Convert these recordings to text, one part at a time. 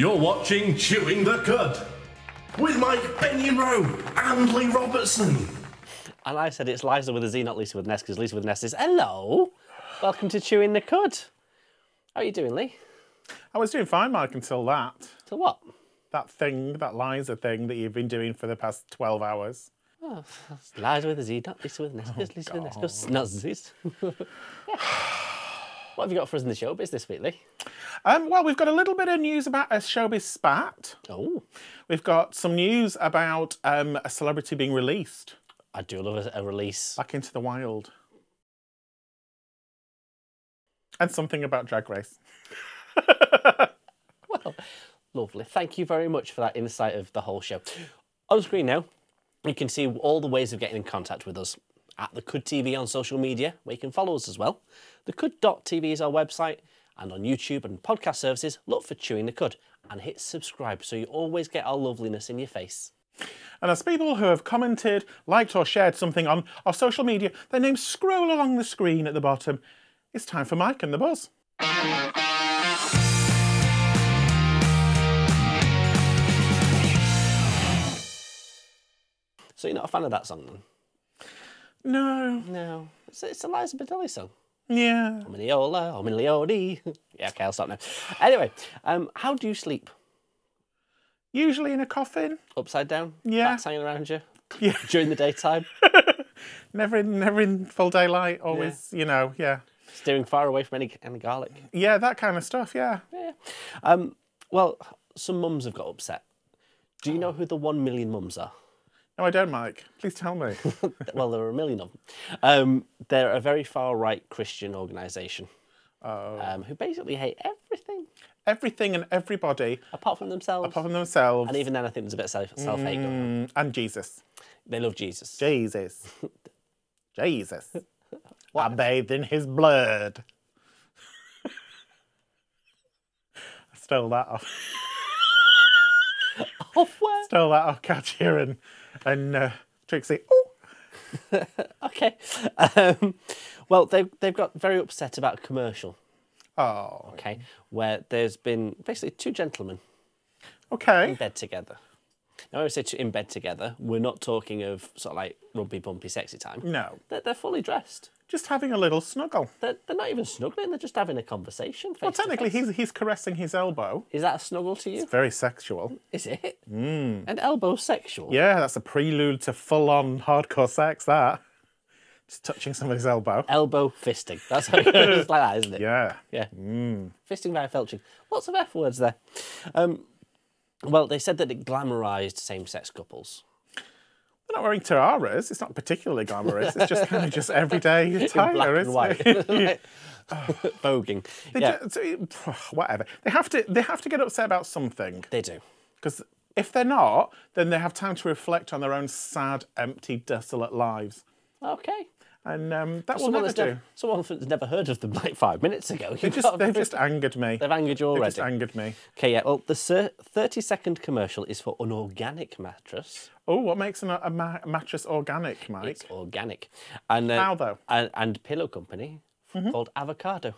You're watching Chewing the Cud with Mike Benyon Roe and Lee Robertson. And I said it's Liza with a Z, not Lisa with an S, because Lisa with an S is hello. Welcome to Chewing the Cud. How are you doing, Lee? I was doing fine, Mike, until that. Till what? That thing, that Liza thing that you've been doing for the past 12 hours. Oh, that's Liza with a Z, not Lisa with an S, because Lisa with an S, not Z's. What have you got for us in the showbiz this week, Lee? Well, we've got a little bit of news about a showbiz spat. Oh. We've got some news about a celebrity being released. I do love a release. Back into the wild. And something about Drag Race. Well, lovely. Thank you very much for that insight of the whole show. On screen now, you can see all the ways of getting in contact with us. At TheCud.TV on social media, where you can follow us as well. TheCud.TV is our website, and on YouTube and podcast services, look for Chewing the Cud and hit subscribe so you always get our loveliness in your face. And as people who have commented, liked or shared something on our social media, their names scroll along the screen at the bottom. It's time for Mike and the Buzz. So you're not a fan of that song then? No. No. It's a Liza Bedelli song. Yeah. Ominiola, Omilioni. Yeah, okay, I'll stop now. Anyway, how do you sleep? Usually in a coffin. Upside down? Yeah. Bats hanging around you? Yeah. During the daytime? never in full daylight, always, yeah. You know, yeah. Steering far away from any garlic? Yeah, that kind of stuff, yeah. Yeah. Well, some mums have got upset. Do you know who the 1 million mums are? No, I don't, Mike. Please tell me. Well, there are a million of them. They're a very far-right Christian organisation who basically hate everything. Everything and everybody. Apart from themselves. Apart from themselves. And even then, I think there's a bit of self-hate going on. And Jesus. They love Jesus. Jesus. Jesus. I bathed in his blood. I stole that off. Off where? Stole that off Katherine and Trixie. Oh. Okay. Well, they've got very upset about a commercial. Oh. Okay. Where there's been basically two gentlemen. Okay. In bed together. Now, when I say in bed together, we're not talking of sort of like rumpy bumpy sexy time. No. They're fully dressed. Just having a little snuggle. They're not even snuggling, they're just having a conversation. Well, technically, he's caressing his elbow. Is that a snuggle to you? It's very sexual. Is it? Mm. And elbow sexual? Yeah, that's a prelude to full-on hardcore sex, that. Just touching somebody's elbow. Elbow fisting. That's how it's like that, isn't it? Yeah. Yeah. Mm. Fisting via felching. Lots of F words there. Well, they said that it glamorised same-sex couples. We're not wearing tiaras. It's not particularly glamorous. It's just kind of just everyday attire, black and white. It? Voguing. Yeah. Whatever. They have to get upset about something. They do. Because if they're not, then they have time to reflect on their own sad, empty, desolate lives. Okay. And that will never do. Someone that's never heard of them like 5 minutes ago. They've just angered me. They've angered you already. They've just angered me. Okay, yeah. Well, the 30-second commercial is for an organic mattress. Oh, what makes a mattress organic, Mike? It's organic. And, how, though? And pillow company called Avocado.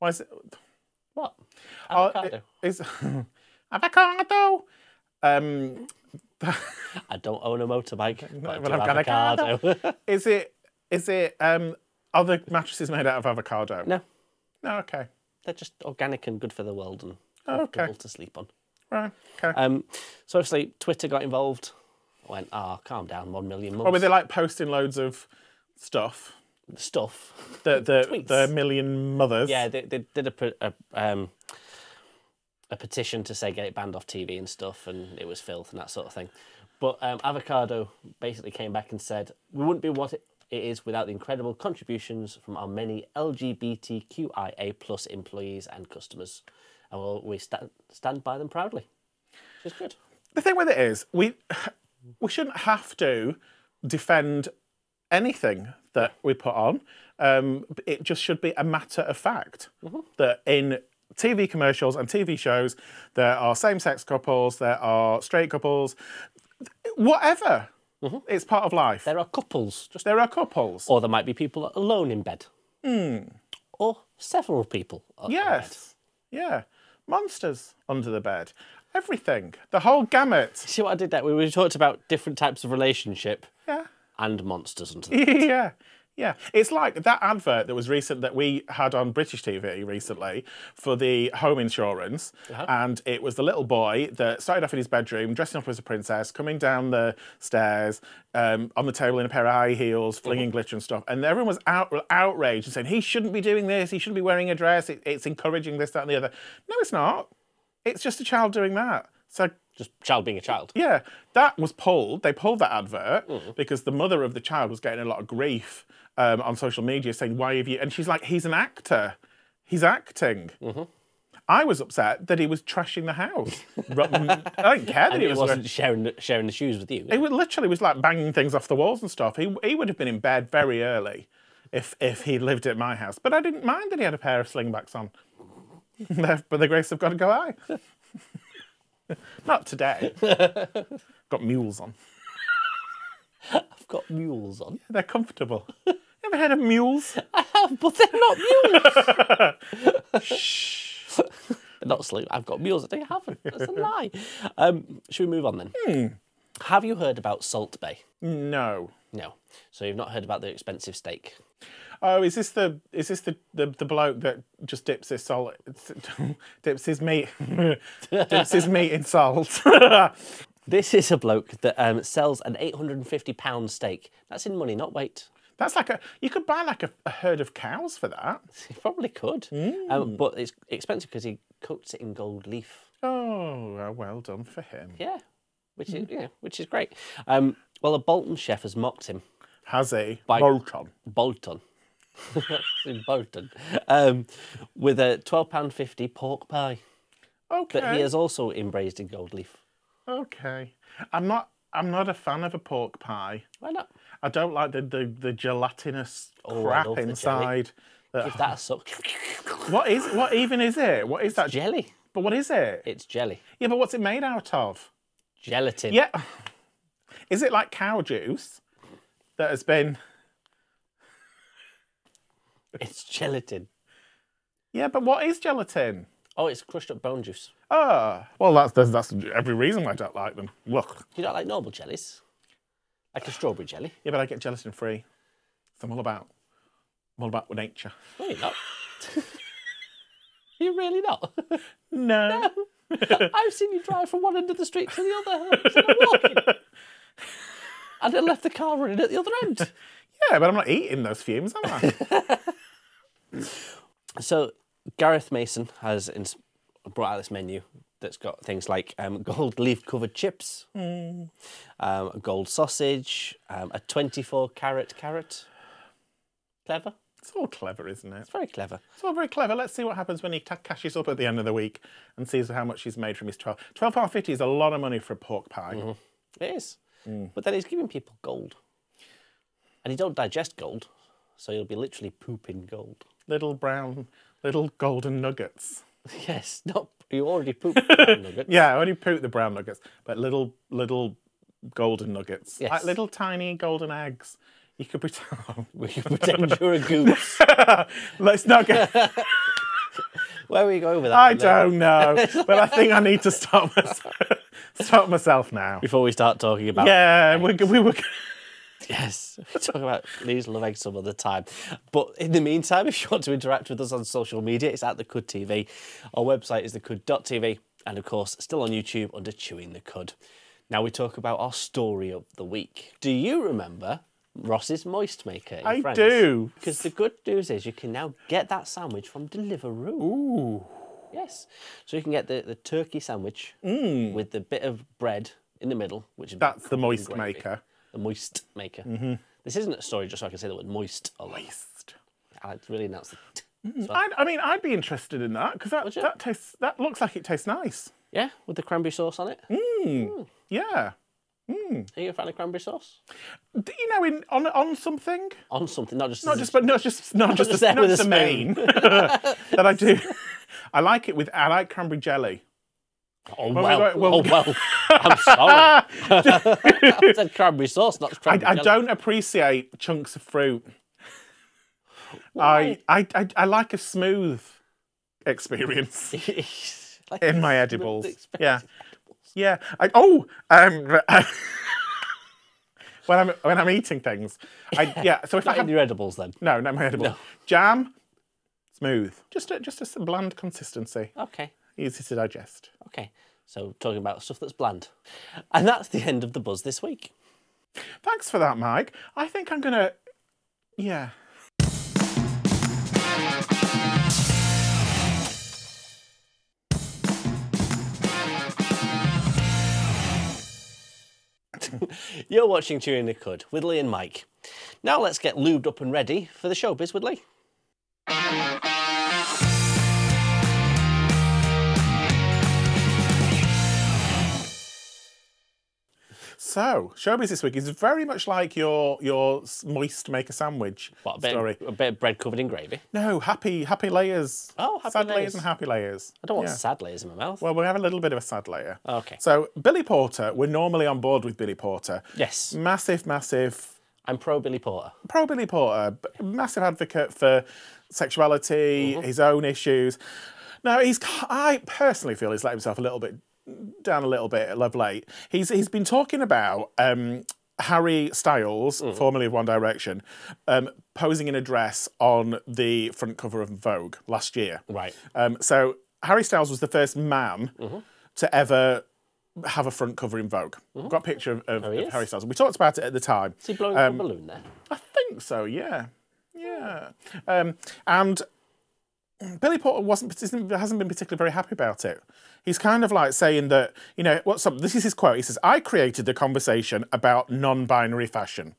Why is it... What? Avocado. Avocado! I don't own a motorbike. No, but I've got avocado. Is it? Are the mattresses made out of avocado? No. No. Okay. They're just organic and good for the world and comfortable to sleep on. Right. Okay. So obviously Twitter got involved. I went, calm down, 1 million mums. Or were they like posting loads of stuff? Stuff. The million mothers. Yeah, they did a petition to say get it banned off TV and stuff, and it was filth and that sort of thing. But Avocado basically came back and said, we wouldn't be what it is without the incredible contributions from our many LGBTQIA+ employees and customers. And we stand by them proudly, which is good. The thing with it is, we shouldn't have to defend anything that we put on. It just should be a matter of fact that in TV commercials and TV shows, there are same-sex couples, there are straight couples, whatever. It's part of life. There are couples. There are couples. Or there might be people alone in bed. Or several people. Yes. Yeah. monsters under the bed. Everything. The whole gamut. See what I did there? We talked about different types of relationship. Yeah. And monsters under the bed. Yeah. Yeah, it's like that advert that was recent that we had on British TV recently for the home insurance, and it was the little boy that started off in his bedroom, dressing up as a princess, coming down the stairs on the table in a pair of high heels, flinging glitter and stuff, and everyone was outraged and saying he shouldn't be doing this, he shouldn't be wearing a dress, it's encouraging this, that, and the other. No, it's not. It's just a child doing that. So. Just child being a child. Yeah, that was pulled. They pulled that advert because the mother of the child was getting a lot of grief on social media saying, why have you... And she's like, he's an actor. He's acting. I was upset that he was trashing the house. I didn't care that and he was... wasn't sharing the shoes with you. Yeah. He literally was like banging things off the walls and stuff. He would have been in bed very early if he lived at my house. But I didn't mind that he had a pair of slingbacks on. By the grace of God, go I. Not today. Got mules on. I've got mules on. Yeah, they're comfortable. You ever heard of mules? I have, but they're not mules. Shh. Not sleep. I've got mules. I think I haven't. That's a lie. Should we move on then? Have you heard about Salt Bay? No. No. So you've not heard about the expensive steak? Oh, is this the bloke that just dips his salt, dips his meat in salt? This is a bloke that sells an £850 steak. That's in money, not weight. That's like you could buy like a herd of cows for that. You probably could, but it's expensive because he coats it in gold leaf. Oh, well done for him. Yeah, which is which is great. Well, a Bolton chef has mocked him. Has he? Bolton. In Bolton. With a £12.50 pork pie. Okay. That he has also embraced in gold leaf. Okay. I'm not a fan of a pork pie. Why not? I don't like the gelatinous crap inside. Give that a suck. What even is it? What is that? It's jelly. But what is it? It's jelly. Yeah, but what's it made out of? Gelatin. Yeah. Is it like cow juice that has been... It's gelatin. Yeah, but what is gelatin? Oh, it's crushed up bone juice. Oh, well, that's every reason why I don't like them. Look. You don't like normal jellies? Like a strawberry jelly? Yeah, but I get gelatin free. So I'm all about nature. No, you're not. You're really not? No. No. I've seen you drive from one end of the street to the other. I'm walking. And I left the car running at the other end. Yeah, but I'm not eating those fumes, am I? So Gareth Mason has brought out this menu that's got things like gold leaf-covered chips, a gold sausage, a 24-carat carrot. Clever. It's all clever, isn't it? It's very clever. It's all very clever. Let's see what happens when he cashes up at the end of the week and sees how much he's made from his £12.50 is a lot of money for a pork pie. It is. But then he's giving people gold. And you don't digest gold, so you'll be literally pooping gold. Little golden nuggets. Yes, not you already pooped the brown nuggets. Yeah, I already pooped the brown nuggets, but little golden nuggets. Yes. Like little tiny golden eggs. You could pretend... We could pretend you're a goose. Let's not get... Where were you going with that? I don't know, but I think I need to stop myself now. Before we start talking about... Yeah, we were... Yes, we'll talk about these love eggs some other time. But in the meantime, if you want to interact with us on social media, it's at TheCud.TV. Our website is TheCud.TV. And of course, still on YouTube under Chewing the Cud. Now we talk about our story of the week. Do you remember Ross's Moist Maker in France? I do. Because the good news is you can now get that sandwich from Deliveroo. Ooh. Yes. So you can get the turkey sandwich with the bit of bread in the middle, which is... That's the Moist Maker. The Moist Maker. This isn't a story just so I can say the word moist or moist. I like to really announce the t. I mean, I'd be interested in that because that looks like it tastes nice. Yeah, with the cranberry sauce on it. Yeah. Are you a fan of cranberry sauce? Do you know, on something? On something, not just a main. That I do. I like cranberry jelly. Oh well, well. I'm sorry. I said cranberry sauce, not cranberry jelly. I don't appreciate chunks of fruit. I like a smooth experience. like in my edibles. Yeah, yeah. When I'm eating things, yeah. So if I have your edibles, then no, not my edibles. No. Jam, smooth, just a bland consistency. Okay. Easy to digest. Okay. So talking about stuff that's bland, and that's the end of the buzz this week. Thanks for that, Mike. I think I'm gonna, yeah. You're watching Chewing the Cud with Lee and Mike. Now let's get lubed up and ready for the showbiz with Lee. So, showbiz this week is very much like your Moist Maker sandwich story. A bit of bread covered in gravy? No, happy layers. Oh, happy sad layers. Sad layers and happy layers. I don't want sad layers in my mouth. Well, we have a little bit of a sad layer. Okay. So, Billy Porter, we're normally on board with Billy Porter. Yes. Massive, massive... I'm pro Billy Porter. Pro Billy Porter. Massive advocate for sexuality, his own issues. Now, I personally feel he's let himself a little bit... down a little bit of late. He's been talking about Harry Styles, formerly of One Direction, posing in a dress on the front cover of Vogue last year. Right. So Harry Styles was the first man to ever have a front cover in Vogue. I've got a picture of Harry Styles. We talked about it at the time. Is he blowing up a balloon there? I think so. Yeah. Yeah. And Billy Porter hasn't been particularly very happy about it. He's kind of like saying that, you know, this is his quote. He says, "I created the conversation about non-binary fashion.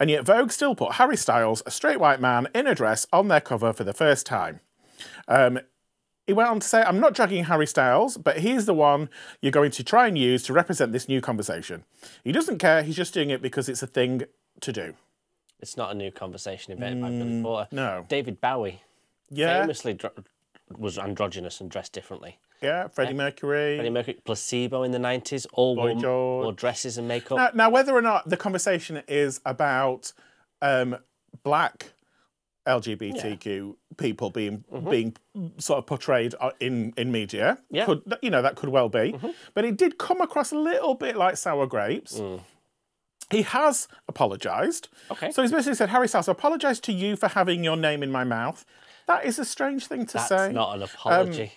And yet Vogue still put Harry Styles, a straight white man, in a dress on their cover for the first time." He went on to say, "I'm not dragging Harry Styles, but he's the one you're going to try and use to represent this new conversation. He doesn't care. He's just doing it because it's a thing to do." It's not a new conversation invented by Billy Porter. No. David Bowie. Yeah. Famously was androgynous and dressed differently. Yeah, Freddie Mercury, Placebo in the 90s, all wore dresses and makeup. Now, whether or not the conversation is about black LGBTQ people being sort of portrayed in media, that could well be. But it did come across a little bit like sour grapes. He has apologised. Okay. So he's basically said, "Harry Styles, I apologise to you for having your name in my mouth." That is a strange thing to say. That's not an apology.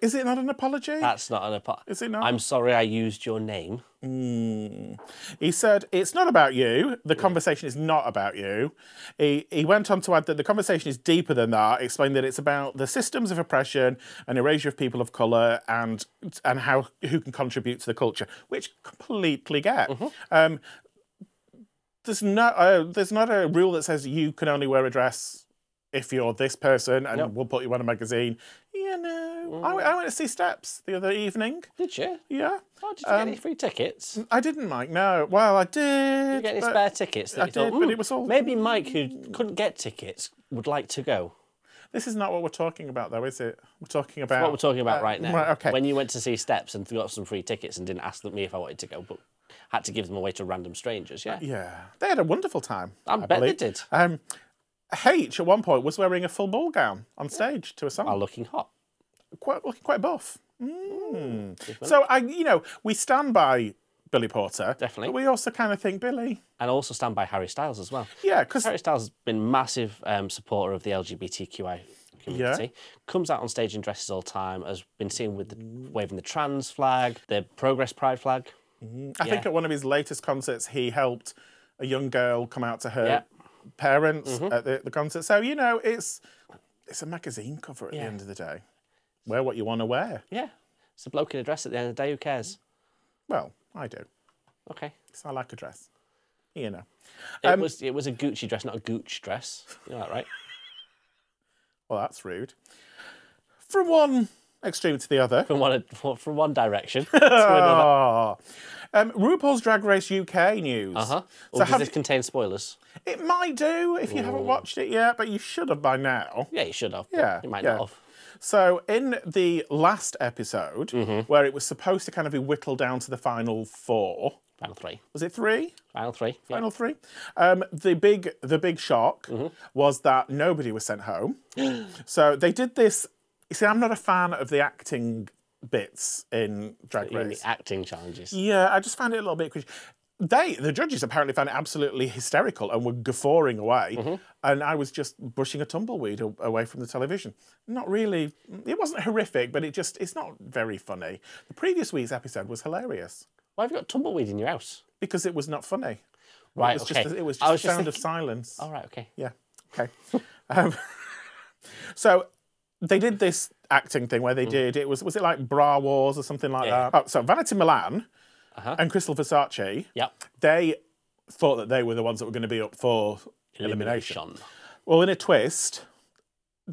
Is it not an apology? That's not an apology. Is it not? "I'm sorry I used your name." He said, "It's not about you. The conversation is not about you." He went on to add that the conversation is deeper than that, explained that it's about the systems of oppression and erasure of people of colour and who can contribute to the culture, which I completely get. There's not a rule that says you can only wear a dress if you're this person, and we'll put you on a magazine. You know, I went to see Steps the other evening. Did you? Yeah. Oh, did you get any free tickets? I didn't, Mike, no. Well, I did. Did you get any spare tickets? But it was all... Maybe Mike, who couldn't get tickets, would like to go. This is not what we're talking about, though, is it? We're talking about... It's what we're talking about right now. Right, okay. When you went to see Steps and got some free tickets and didn't ask me if I wanted to go, but had to give them away to random strangers, yeah? Yeah. They had a wonderful time. I bet they did. H, at one point, was wearing a full ball gown on stage to a song. While looking hot. Looking quite buff. So, you know, we stand by Billy Porter. Definitely. But we also kind of think Billy. And also stand by Harry Styles as well. Yeah, because... Harry Styles has been a massive supporter of the LGBTQI community. Yeah. Comes out on stage in dresses all the time. Has been seen with waving the trans flag, the Progress Pride flag. I think at one of his latest concerts, he helped a young girl come out to her... Yeah. Parents at the concert. So, you know, it's a magazine cover at the end of the day. Wear what you want to wear. Yeah. It's a bloke in a dress at the end of the day. Who cares? Well, I do. Okay. So I like a dress. You know. It was a Gucci dress, not a Gooch dress. You know that, right? Well, that's rude. From one extreme to the other. From one direction to another. RuPaul's Drag Race UK news. So does this contain spoilers? It might do if you haven't watched it yet, but you should have by now. Yeah, you should have. Yeah, you might not have. So in the last episode, where it was supposed to kind of be whittled down to the final four, final 3. Was it 3? Final 3. Yeah. Final 3. The big shock was that nobody was sent home. So they did this. You see, I'm not a fan of the acting bits in Drag Race. The acting challenges. Yeah, I just found it a little bit cringy. The judges apparently found it absolutely hysterical and were guffawing away, and I was just brushing a tumbleweed away from the television. Not really, it wasn't horrific, but it's not very funny. The previous week's episode was hilarious. Why have you got tumbleweed in your house? Because it was not funny. Right, it was just the sound of silence. All right, okay. Yeah, okay. So they did this acting thing where they did, was it like Bra Wars or something like that? Oh, so Vanity Milan and Crystal Versace, they thought that they were the ones that were going to be up for elimination. Well, in a twist,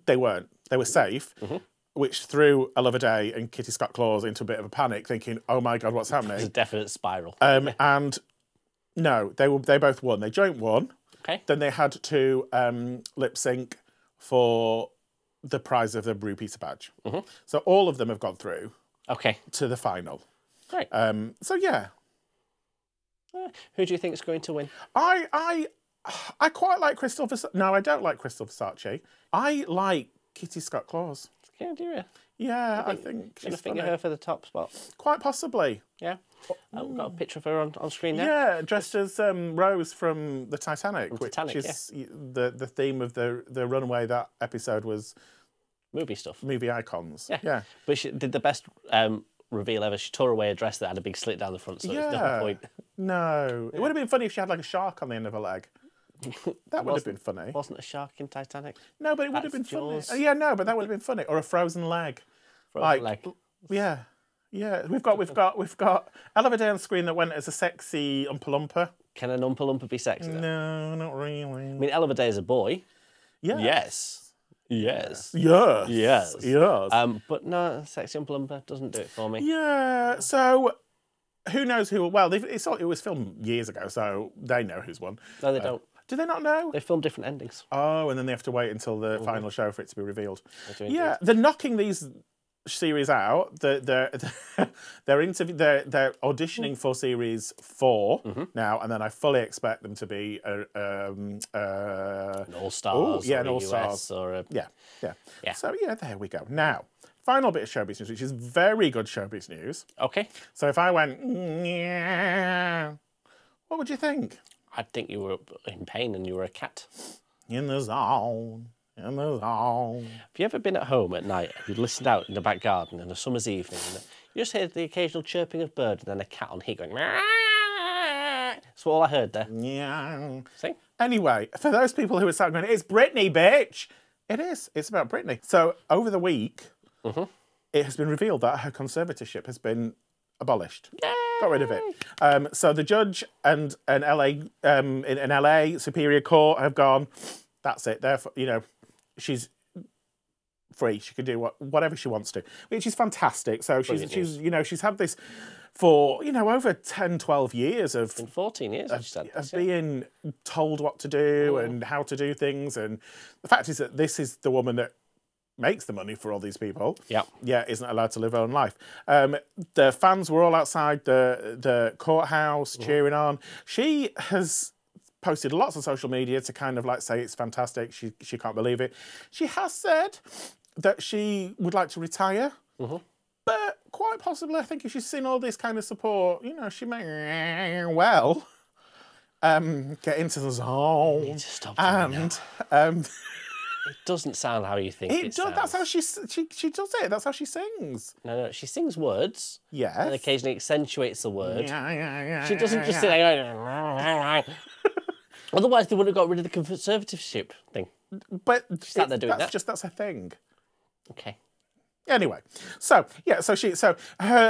they weren't. They were safe, which threw Elva Day and Kitty Scott Claus into a bit of a panic, thinking, oh my God, what's happening? It's a definite spiral. And no, they both won. They joint won. Okay. Then they had to lip sync for the prize of the Rupees badge. So all of them have gone through to the final. Great. So yeah, who do you think is going to win? I quite like Crystal Versace. No, I don't like Crystal Versace. I like Kitty Scott Claus. Yeah, do you? Yeah, I think she's going to her for the top spot. Quite possibly. Yeah. I've got a picture of her on screen there. Yeah, dressed as Rose from the Titanic, which is the theme of the runway. That episode was movie stuff, movie icons. Yeah, yeah. But she did the best. Reveal ever. She tore away a dress that had a big slit down the front, so there's no point. No. It would have been funny if she had like a shark on the end of her leg. That would have been funny. Wasn't a shark in Titanic? No, but it would have been funny. Yeah, no, but that would have been funny. Or a frozen leg. Frozen leg. Yeah. Yeah. We've got Elva Day on screen that went as a sexy Oompa Loompa. Can an Oompa Loompa be sexy though? No, not really. I mean, Elva Day is a boy. Yeah. Yes. Yes. Yes. Yes. Yes. But no, sexy and plumper doesn't do it for me. Yeah. So, who knows who? Well, it was filmed years ago, so they know who's won. No, they don't. Do they not know? They filmed different endings. Oh, and then they have to wait until the final show for it to be revealed. Yeah, they're knocking these series out. They're auditioning for series 4 now, and then I fully expect them to be an all-stars, an all-stars, or a... yeah. So yeah, there we go. Now, final bit of showbiz news, which is very good showbiz news. Okay. So if I went, what would you think? I'd think you were in pain and you were a cat. In the zone. Have you ever been at home at night? You'd listened out in the back garden on a summer's evening. And you just heard the occasional chirping of bird and then a cat on heat going. That's all I heard there. Yeah. See? Anyway, for those people who were sat going, it's Britney, bitch. It is. It's about Britney. So over the week, it has been revealed that her conservatorship has been abolished. Yay! Got rid of it. So the judge and an LA Superior Court have gone. That's it. Therefore, you know. She's free. She can do whatever she wants to, which is fantastic. So she's had this for, you know, over 10, 12 years of... 14 years, she's had this, of being told what to do and how to do things. And the fact is that this is the woman that makes the money for all these people. Yeah. Yeah, isn't allowed to live her own life. The fans were all outside the courthouse cheering on. She has... posted lots on social media to kind of like say it's fantastic, she can't believe it. She has said that she would like to retire, but quite possibly, I think if she's seen all this kind of support, you know, she may well get into the zone. You need to stop and it doesn't sound how you think it does. That's how she does it. That's how she sings. No, she sings words. Yes. And occasionally accentuates the word. She doesn't just sit there going... Otherwise, they wouldn't have got rid of the conservatorship thing. But that's her thing. Okay. Anyway, so yeah,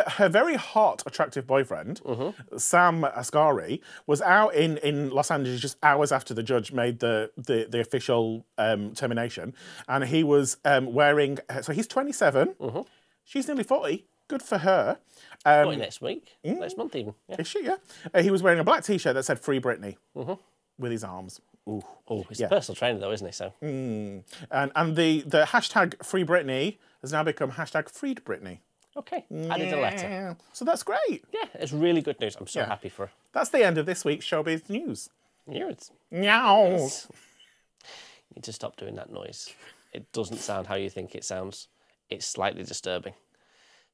her very hot, attractive boyfriend, Sam Asghari, was out in Los Angeles just hours after the judge made the official termination, and he was wearing. So he's 27. She's nearly 40. Good for her. Next month even. Yeah. Is she? Yeah. He was wearing a black T-shirt that said "Free Britney." With his arms. Ooh. Oh, he's a personal trainer though, isn't he? So. And the hashtag FreeBritney has now become hashtag FreeBritney. Okay. Added a letter. So that's great. Yeah, it's really good news. I'm so happy for her. That's the end of this week's showbiz news. Here it's. Meow. You need to stop doing that noise. It doesn't sound how you think it sounds. It's slightly disturbing.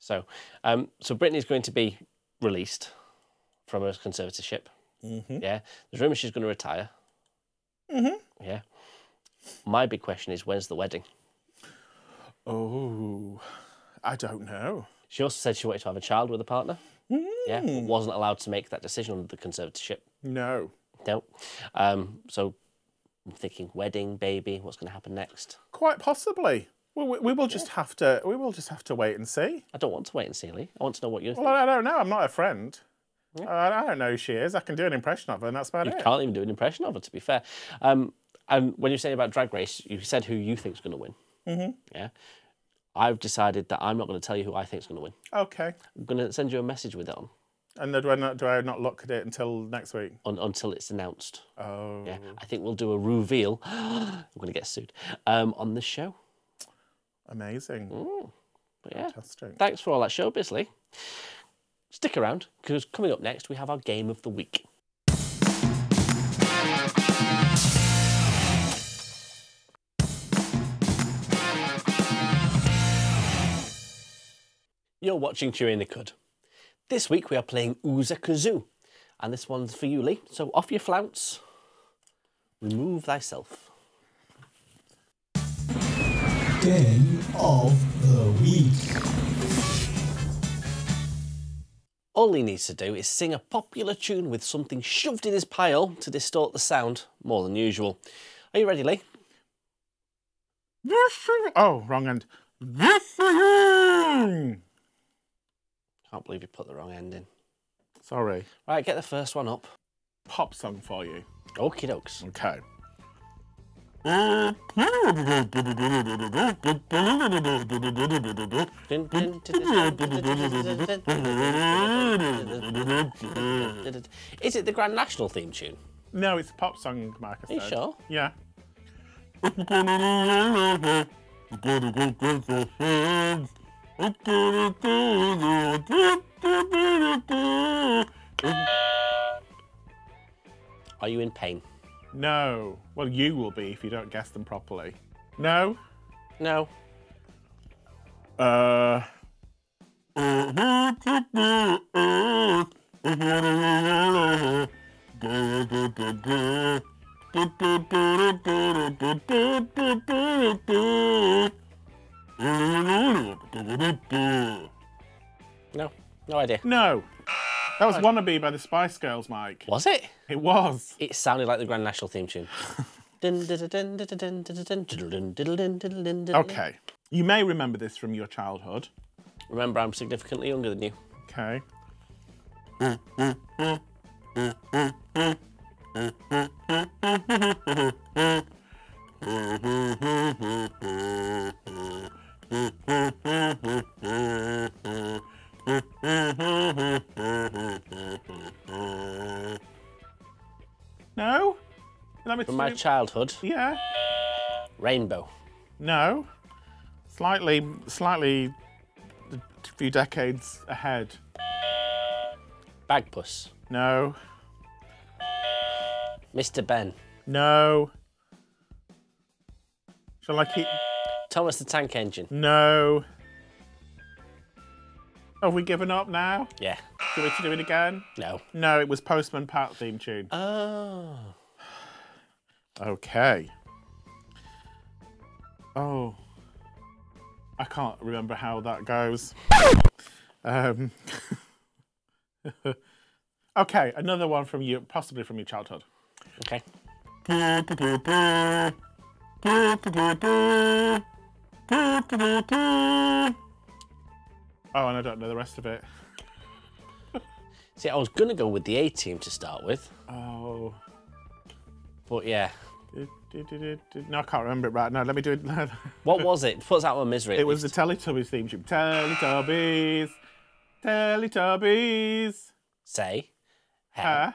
So, so Britney's going to be released from her conservatorship. Mm-hmm. Yeah. There's rumours she's going to retire. Mm-hmm. Yeah. My big question is, when's the wedding? Oh, I don't know. She also said she wanted to have a child with a partner. Mm. Yeah, but wasn't allowed to make that decision under the conservatorship. No. No. So I'm thinking wedding, baby, what's going to happen next? Quite possibly. Well, we will just have to. We will just have to wait and see. I don't want to wait and see, Lee. I want to know what you think. Well, I don't know. I'm not her friend. Yeah. I don't know who she is. I can do an impression of her, and that's about it. You can't even do an impression of her, to be fair. And when you say about Drag Race, you said who you think's going to win. Mm-hmm. Yeah. I've decided that I'm not going to tell you who I think's going to win. Okay. I'm going to send you a message with it on. And then do I not look at it until next week? Until it's announced. Oh. Yeah. I think we'll do a reveal. I'm going to get sued. On this show. Amazing. Mm. But yeah. Fantastic. Thanks for all that showbiz, Lee. Stick around, because coming up next, we have our Game of the Week. You're watching Chewing the Cud. This week we are playing Ooza Kazoo, and this one's for you, Lee. So off your flounce, remove thyself. Game of the Week. All he needs to do is sing a popular tune with something shoved in his pile to distort the sound more than usual. Are you ready, Lee? Oh, wrong end. I can't believe you put the wrong end in. Sorry. Right, get the first one up. Pop song for you. Okie dokes. Okay. Is it the Grand National theme tune? No, it's a pop song, Marcus. Are you sure? Yeah. Are you in pain? No. Well, you will be if you don't guess them properly. No? No. No, no idea. No. That was Wannabe by the Spice Girls, Mike. Was it? It was. It sounded like the Grand National theme tune. Okay. You may remember this from your childhood. Remember, I'm significantly younger than you. Okay. No? From my childhood? Yeah. Rainbow. No. Slightly a few decades ahead. Bagpuss. No. Mr. Ben. No. Shall I keep... Thomas the Tank Engine. No. Have we given up now? Yeah. Do we need to do it again? No. No, it was Postman Pat theme tune. Oh. Okay. Oh. I can't remember how that goes. Okay, another one from you, possibly from your childhood. Okay. Oh, and I don't know the rest of it. See, I was going to go with the A team to start with. Oh. But yeah. No, I can't remember it right now. Let me do it. What was it? Puts out my misery. It was the Teletubbies theme tune. Teletubbies. Teletubbies. Say. Hello.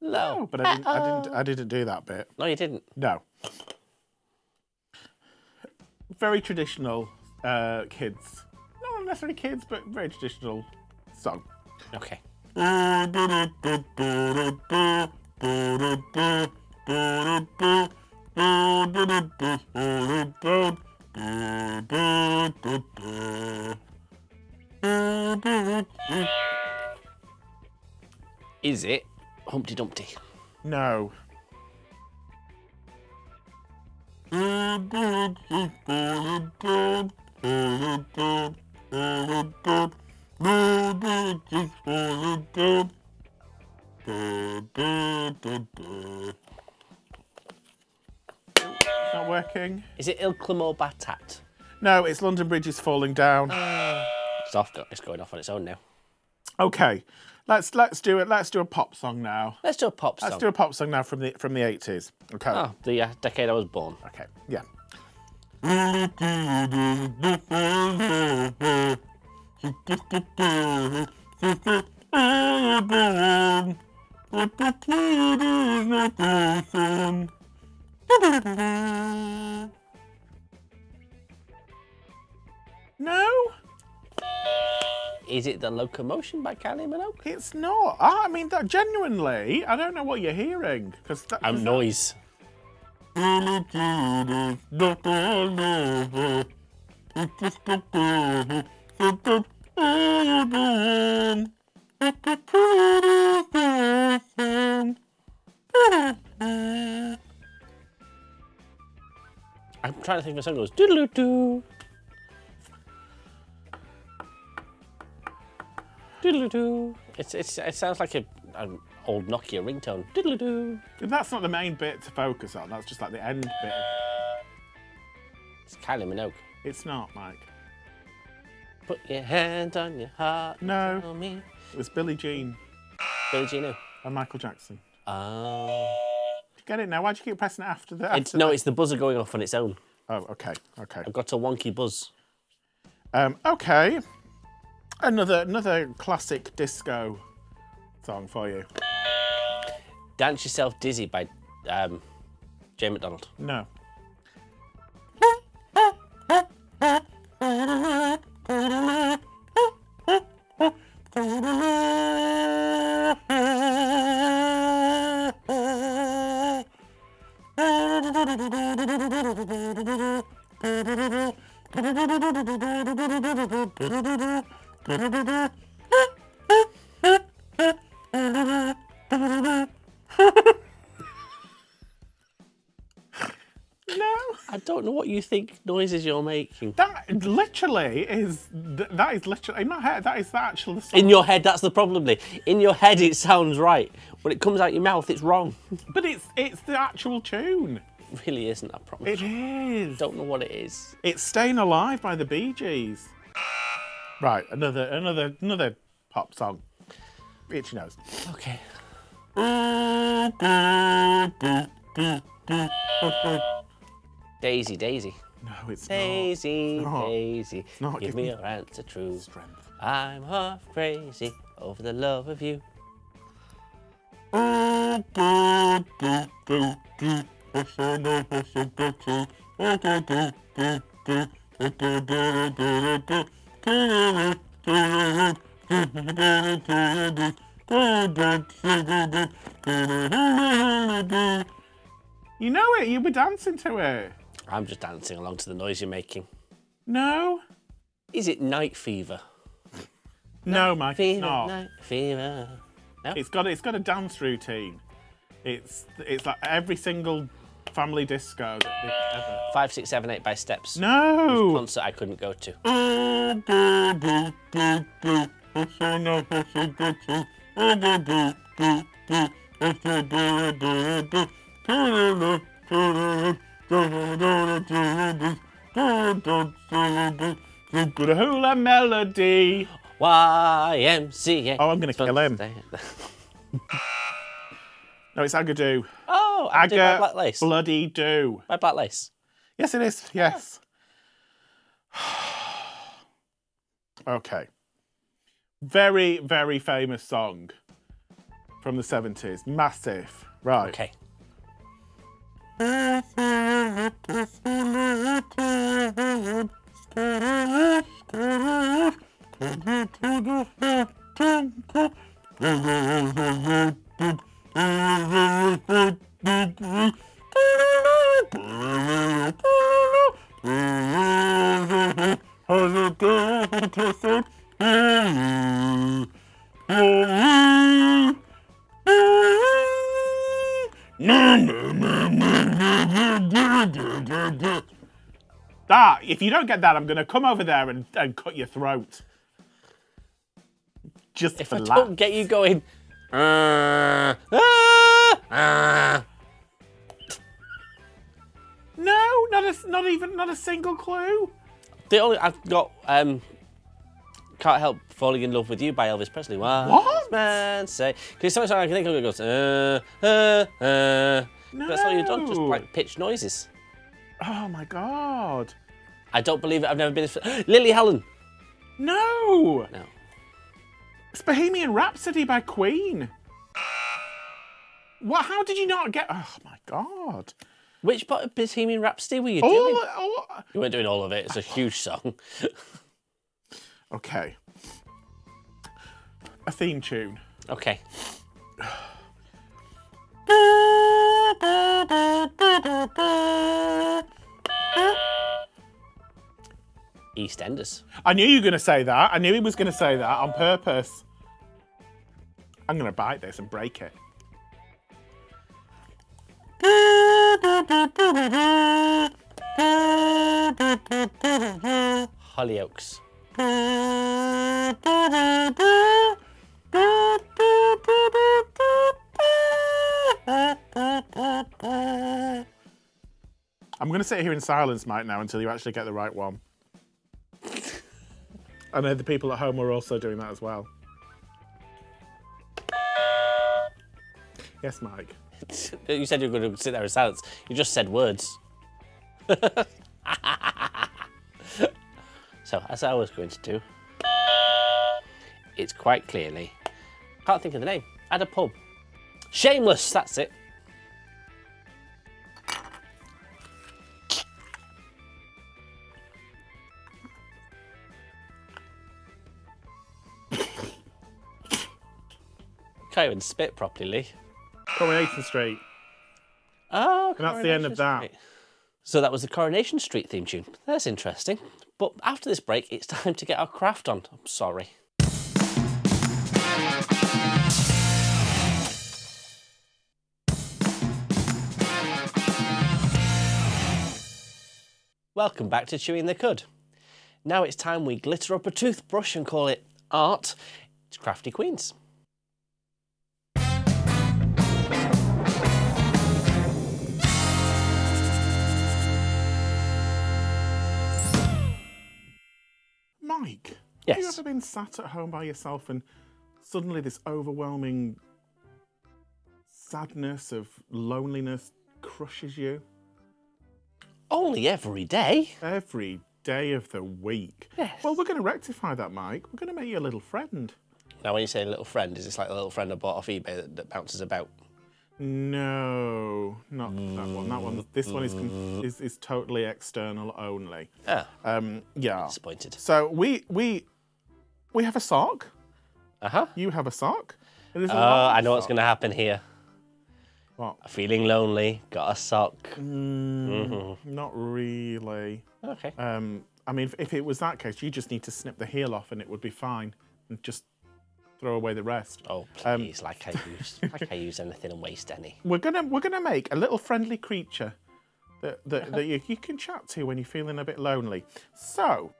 No, but I didn't do that bit. No, you didn't. No. Very traditional kids. Not necessarily kids, but very traditional song. Okay. Is it Humpty Dumpty? No. Not working. Is it Il Clamour Batat? No, it's London Bridge is Falling Down. It's going off on its own now. Okay, let's do it. Let's do a pop song now. Let's do a pop song. Let's do a pop song now from the 80s. Okay. Oh, the decade I was born. Okay. Yeah. No. Is it The Locomotion by Kylie Minogue? It's not. I mean, that genuinely, I don't know what you're hearing. Because I'm noise. I'm trying to think of a song that goes doodle-doo-doo. Diddle-doo. It sounds like an old Nokia ringtone. Diddle-doo. And that's not the main bit to focus on. That's just like the end bit. It's Kylie Minogue. It's not, Mike. Put your hand on your heart. No. Tell me. It was Billie Jean. Billie Jean who? And Michael Jackson. Oh. You get it now? Why do you keep pressing it after that? No, it's the buzzer going off on its own. Oh, okay, okay. I've got a wonky buzz. Okay. Another classic disco song for you. Dance Yourself Dizzy by Jay McDonald. No. You think noises you're making? That literally is. That is literally in my head. That is the actual song. In your head, that's the problem. Lee. In your head, it sounds right. When it comes out your mouth, it's wrong. But it's the actual tune. It really isn't. I promise. It is. Don't know what it is. It's Stayin' Alive by the Bee Gees. Right, another pop song. Itchy nose. Okay. Daisy, Daisy. No, it's Daisy, not. Daisy, Daisy, give me your answer true. Strength. I'm half crazy over the love of you. You know it, you were dancing to it. I'm just dancing along to the noise you're making. No. Is it Night Fever? No, Mike, it's not. Night Fever. No? It's got a dance routine. It's like every single family disco that they've ever. 5, 6, 7, 8 by Steps. No. Concert I couldn't go to. Good hula melody. YMCA. Oh, I'm going to kill him. No, it's Agadoo. Oh, Agadoo by Black Lace. Bloody do. By Black Lace. Yes, it is. Yes. Okay. Very, very famous song from the 70s. Massive. Right. Okay. That, if you don't get that, I'm going to come over there and cut your throat. Just if I don't get you going... No, not even a single clue. The only I've got Can't Help Falling in Love with You by Elvis Presley. What? Man say, because sometimes I think it goes No. That's all you've done, just like pitch noises. Oh my god! I don't believe it. I've never been. Lily Helen. No. No. It's Bohemian Rhapsody by Queen. What? How did you not get? Oh my god! Which part of Bohemian Rhapsody were you doing? You weren't doing all of it. It's a huge song. Okay. A theme tune. Okay. EastEnders. I knew you were going to say that. I knew he was going to say that on purpose. I'm going to bite this and break it. Hollyoaks. I'm going to sit here in silence, Mike, now until you actually get the right one. I know the people at home are also doing that as well. Yes, Mike. You said you were going to sit there in silence. You just said words. So, as I was going to do, it's quite clearly... Can't think of the name. At a pub. Shameless, that's it. Can't even spit properly, Lee. Coronation Street. Oh, and that's the end of that. So that was the Coronation Street theme tune. That's interesting. But after this break, it's time to get our craft on. I'm sorry. Welcome back to Chewing the Cud. Now it's time we glitter up a toothbrush and call it art. It's Crafty Queens. Mike, yes. Have you ever been sat at home by yourself and suddenly this overwhelming sadness of loneliness crushes you? Only every day. Every day of the week. Yes. Well, we're going to rectify that, Mike. We're going to make you a little friend. Now, when you say a little friend, is this like a little friend I bought off eBay that bounces about? No, not that one. That one. This one is totally external only. Oh. Yeah. Disappointed. So we have a sock. You have a sock. Oh, I know what's going to happen here. What? Feeling lonely. Got a sock. Not really. Okay. I mean, if it was that case, you just need to snip the heel off, and it would be fine. And just throw away the rest. Oh please, like I use anything and waste any. We're gonna make a little friendly creature that you can chat to when you're feeling a bit lonely. So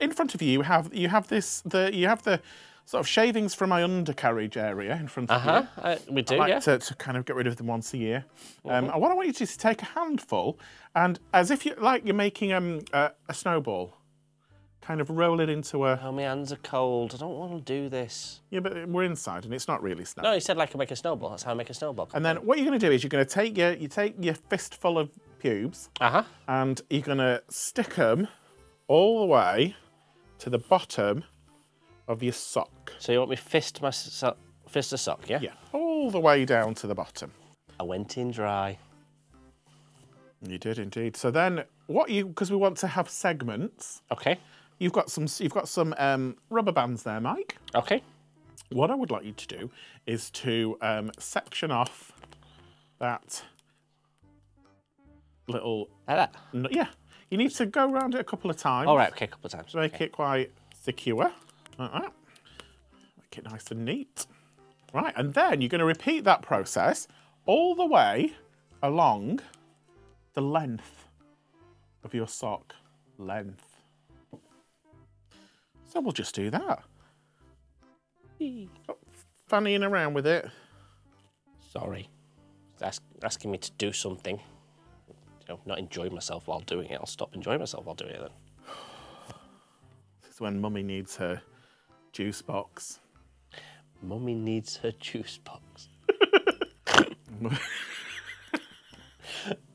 in front of you you have the sort of shavings from my undercarriage area in front of you. We do. I like to kind of get rid of them once a year. What I want you to do is take a handful and, as if you're making a snowball, kind of roll it into a... Oh, my hands are cold. I don't want to do this. Yeah, but we're inside and it's not really snow. No, you said like I make a snowball. That's how I make a snowball. And then what you're going to do is you're going to take your fistful of pubes and you're going to stick them all the way to the bottom of your sock. So you want me fist a sock, yeah? Yeah, all the way down to the bottom. I went in dry. You did indeed. So then because we want to have segments. Okay. You've got some rubber bands there, Mike. Okay. What I would like you to do is to section off that little... Like that? Yeah. You need to go around it a couple of times. All right, okay, a couple of times. Make it quite secure. Like that. Make it nice and neat. Right, and then you're going to repeat that process all the way along the length of your sock. Length. So we'll just do that. Stop fannying around with it. Sorry. That's asking me to do something. You know, not enjoy myself while doing it. I'll stop enjoying myself while doing it then. This is when Mummy needs her juice box. Mummy needs her juice box.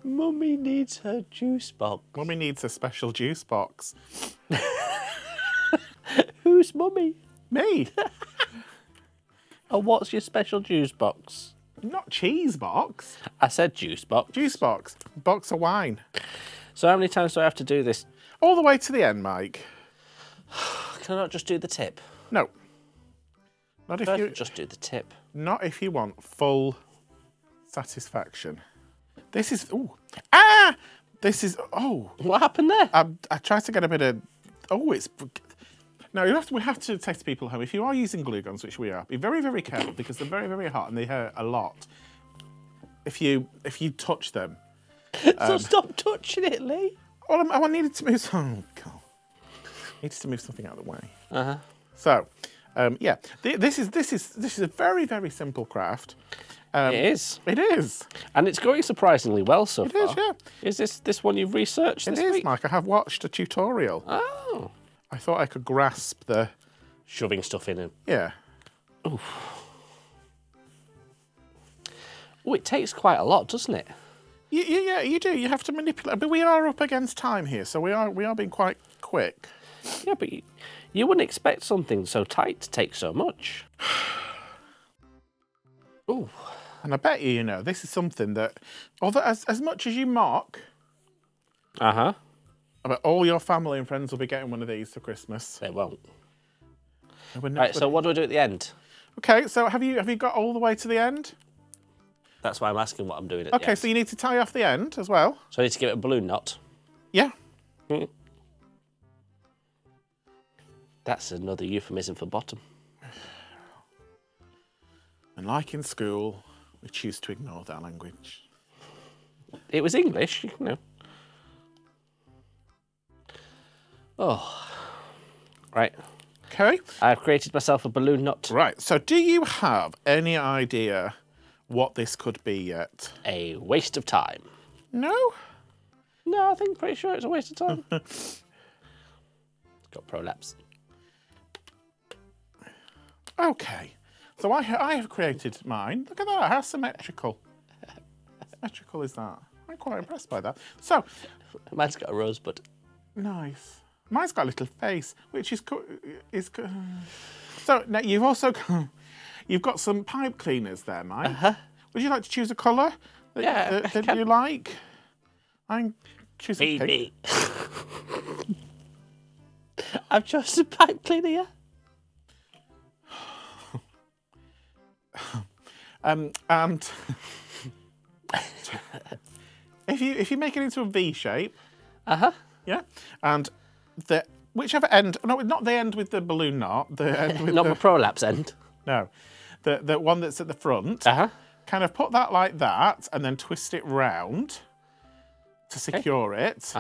Mummy needs her juice box. Mummy needs a special juice box. Who's Mummy? Me. Oh, what's your special juice box? Not cheese box. I said juice box. Juice box. Box of wine. So how many times do I have to do this? All the way to the end, Mike. Can I not just do the tip? No. Not if you just do the tip. Not if you want full satisfaction. This is oh. What happened there? I tried to get a bit of No, we have to take to people home. If you are using glue guns, which we are, be very, very careful because they're very, very hot and they hurt a lot. If you touch them. So stop touching it, Lee. Well, I needed to move. Oh God, needs to move something out of the way. Uh huh. So, yeah, this is a very, very simple craft. It is. It is. And it's going surprisingly well so far. It is, yeah. Is this one you've researched this week? It is, Mike. I have watched a tutorial. Oh. I thought I could grasp the... Shoving stuff in him. Yeah. Oof. Oh, it takes quite a lot, doesn't it? Yeah, you do. You have to manipulate. But we are up against time here, so we are being quite quick. Yeah, but you wouldn't expect something so tight to take so much. Ooh. And I bet you, this is something that, although as much as you mock, I bet all your family and friends will be getting one of these for Christmas. They won't. Right, so what do I do at the end? Okay, so have you got all the way to the end? That's why I'm asking what I'm doing at the end. Okay, so you need to tie off the end as well. So I need to give it a balloon knot? Yeah. That's another euphemism for bottom. And like in school, we choose to ignore that language. It was English, Oh, right. Okay. I've created myself a balloon knot. Right, so do you have any idea what this could be yet? A waste of time. No? No, I think pretty sure it's a waste of time. It's got prolapse. Okay. So I have created mine. Look at that, how symmetrical. Symmetrical is that? I'm quite impressed by that. So... Mine's got a rosebud. Nice. Mine's got a little face, which is so now you've also got, some pipe cleaners there, Mike. Would you like to choose a colour that, that you like? I'm choosing pink. I've chosen pipe cleaner, yeah. And if you make it into a V shape, yeah, and the whichever end, no, not the end with the balloon knot, the end with not the prolapse end. No, the one that's at the front. Kind of put that like that, and then twist it round to secure it.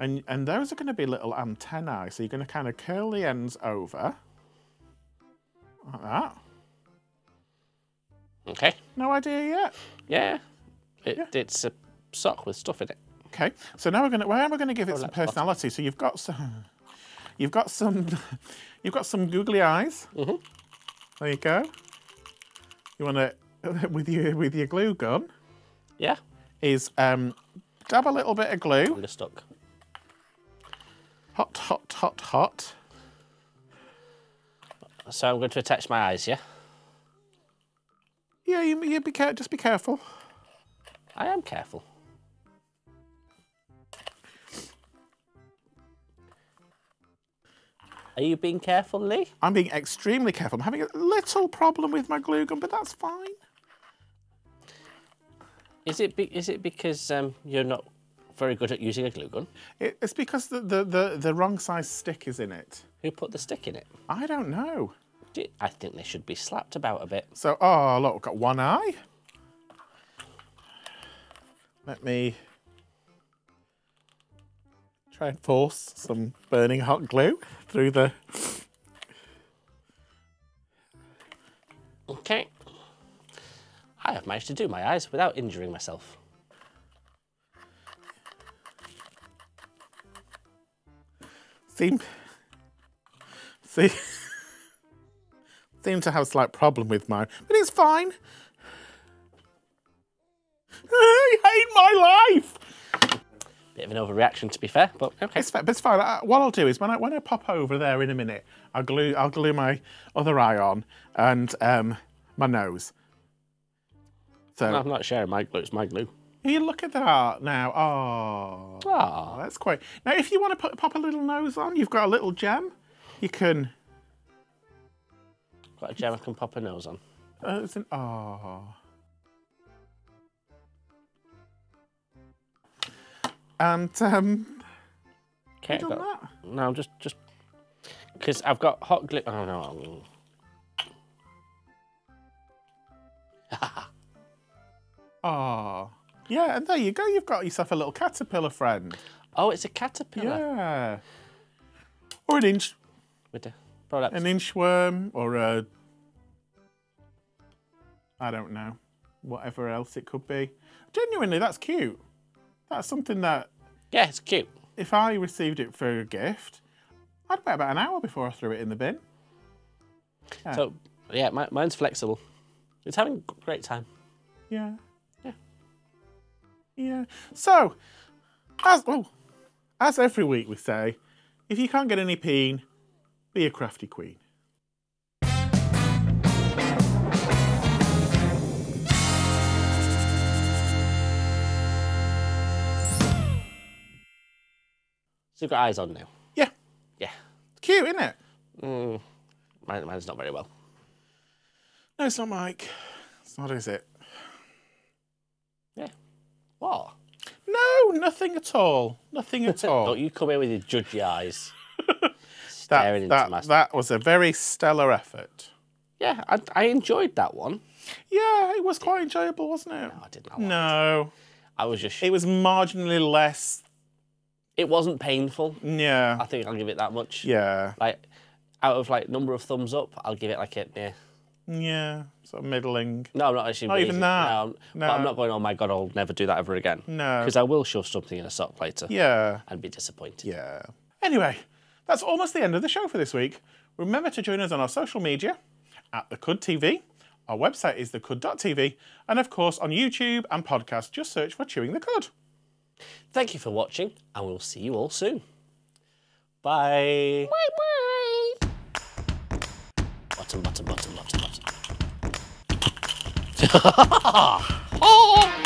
And those are going to be little antennae, so you're going to kind of curl the ends over like that. Okay. No idea yet. Yeah. It's a sock with stuff in it. Okay. So now we're gonna. Where am I gonna give it some personality? So you've got some googly eyes. There you go. You wanna with your glue gun. Yeah. Is dab a little bit of glue. I'm stuck. Hot, hot, hot, hot. So I'm going to attach my eyes. Yeah. Yeah, you just be careful. I am careful. Are you being careful, Lee? I'm being extremely careful. I'm having a little problem with my glue gun, but that's fine. Is it because you're not very good at using a glue gun? It's because the wrong size stick is in it. Who put the stick in it? I don't know. I think they should be slapped about a bit. So, oh, look, got one eye. Let me try and force some burning hot glue through the... Okay. I have managed to do my eyes without injuring myself. Seem to have a slight problem with mine, but it's fine. I hate my life. Bit of an overreaction, to be fair, but okay. It's fine. What I'll do is when I pop over there in a minute, I'll glue my other eye on and my nose. So no, I'm not sharing my glue. It's my glue. You look at that now. Oh, oh, that's quite. Now, if you want to pop a little nose on, you've got a little gem. You can. Got a gem I can pop a nose on. It's an oh. And okay, I've got that. No, I'm just because I've got hot glue. Oh no. Oh. Yeah, and there you go. You've got yourself a little caterpillar friend. Oh, it's a caterpillar. Yeah. Or an inch. With the products. An inchworm or a... I don't know. Whatever else it could be. Genuinely, that's cute. That's something that... Yeah, it's cute. If I received it for a gift, I'd wait about an hour before I threw it in the bin. Yeah. So, yeah, mine's flexible. It's having a great time. Yeah. Yeah. So, as every week we say, if you can't get any peen, be a crafty queen. So you've got eyes on now. Yeah. Yeah. It's cute, isn't it? Mm. Mine's not very well. No, it's not Mike. It's not, is it? Yeah. What? No, nothing at all. Nothing at all. Don't you come here with your judgy eyes. Staring into my... That was a very stellar effort. Yeah, I enjoyed that one. Yeah, it was quite enjoyable, wasn't it? No, I didn't like it. No. I was just... It was marginally less... It wasn't painful. Yeah. I think I'll give it that much. Yeah. Like, out of, like, number of thumbs up, I'll give it, like, a... Yeah. Yeah, sort of middling. No, I'm not actually. Not even that. No. But I'm not going, oh my God, I'll never do that ever again. No. Because I will shove something in a sock later. Yeah. And be disappointed. Yeah. Anyway, that's almost the end of the show for this week. Remember to join us on our social media at TheCud.TV. Our website is TheCud.TV. And of course, on YouTube and podcasts, just search for Chewing the Cud. Thank you for watching, and we'll see you all soon. Bye. Bye-bye. Button, button, button, button, button.